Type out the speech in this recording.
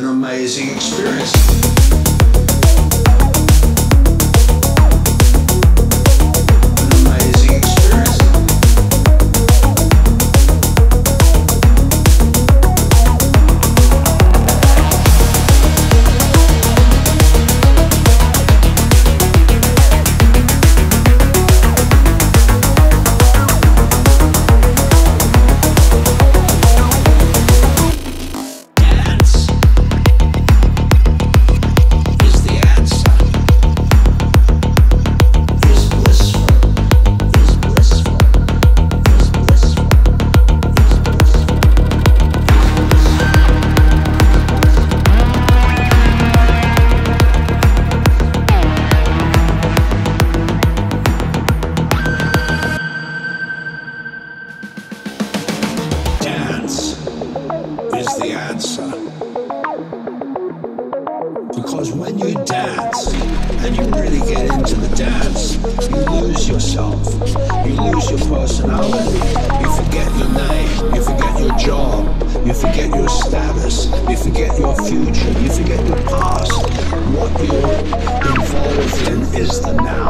Amazing experience. The answer, because when you dance and you really get into the dance, you lose yourself, you lose your personality, you forget your name, you forget your job, you forget your status, you forget your future, you forget your past. What you're involved in is the now.